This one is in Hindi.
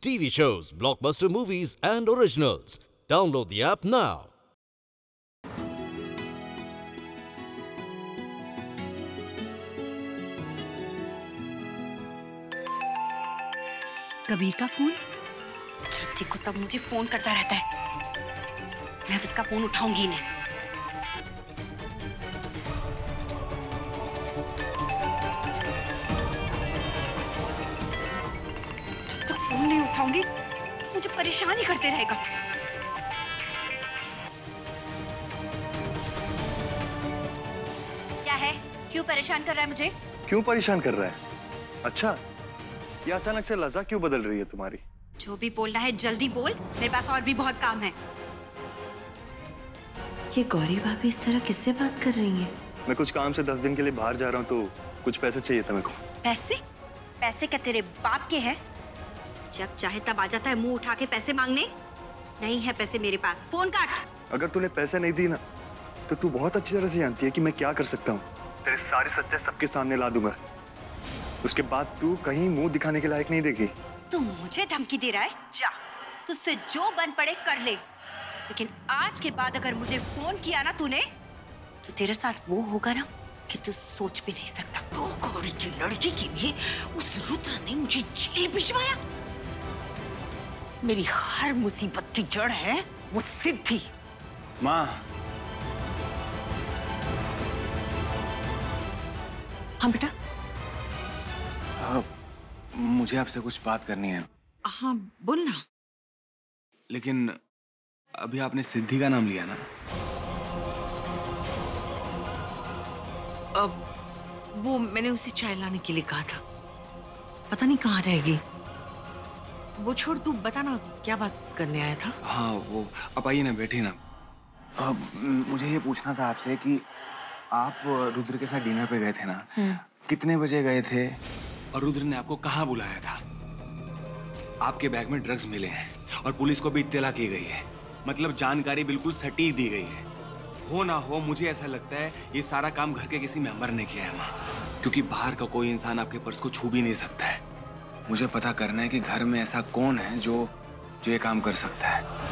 TV shows, blockbuster movies and originals. Download the app now. Kabir का फोन? छठी कुत्ता मुझे फोन करता रहता है। मैं अब इसका फोन उठाऊंगी नहीं। मुझे परेशान ही करते रहेगा। क्या है? क्यों परेशान कर रहा है मुझे? क्यों परेशान कर रहा है? अच्छा, ये अचानक से लजा क्यों बदल रही है तुम्हारी? जो भी बोलना है जल्दी बोल, मेरे पास और भी बहुत काम है। ये गौरी भाभी इस तरह किससे बात कर रही है? मैं कुछ काम से 10 दिन के लिए बाहर जा रहा हूँ, तो कुछ पैसे चाहिए था मेरे को। पैसे? पैसे क्या तेरे बाप के है? जब चाहे तब आ जाता है मुंह उठा के पैसे मांगने। नहीं है पैसे मेरे पास, फोन काट। अगर तूने पैसे नहीं दिए ना, तो तू बहुत अच्छी तरह से जानती है कि मैं क्या कर सकता हूँ। तेरे सारे सच्चाई सबके सामने ला दूंगा। उसके बाद तू कहीं मुंह दिखाने के लायक नहीं रहेगी। तू मुझे धमकी दे रहा है? जा, तुझसे जो बन पड़े कर ले, लेकिन आज के बाद अगर मुझे फोन किया ना तूने, तो तेरे साथ वो होगा ना कि तू सोच भी नहीं सकता। तो गौरी की लड़की के लिए उस रुद्र ने मुझे जेल भिजवाया। मेरी हर मुसीबत की जड़ है वो सिद्धि। माँ, हाँ बेटा। मुझे आपसे कुछ बात करनी है। हाँ बोलना। लेकिन अभी आपने सिद्धि का नाम लिया ना। अब वो मैंने उसे चाय लाने के लिए कहा था, पता नहीं कहाँ रहेगी। वो छोड़, तू बताना क्या बात करने आया था। हाँ वो, अब आइए ना, बैठिए ना। अब मुझे ये पूछना था आपसे कि आप रुद्र के साथ डिनर पे गए थे ना, कितने बजे गए थे और रुद्र ने आपको कहाँ बुलाया था? आपके बैग में ड्रग्स मिले हैं और पुलिस को भी इत्तला की गई है, मतलब जानकारी बिल्कुल सटीक दी गई है। हो ना हो, मुझे ऐसा लगता है ये सारा काम घर के किसी मेंबर ने किया है माँ, क्योंकि बाहर का कोई इंसान आपके पर्स को छू भी नहीं सकता है। मुझे पता करना है कि घर में ऐसा कौन है जो ये काम कर सकता है।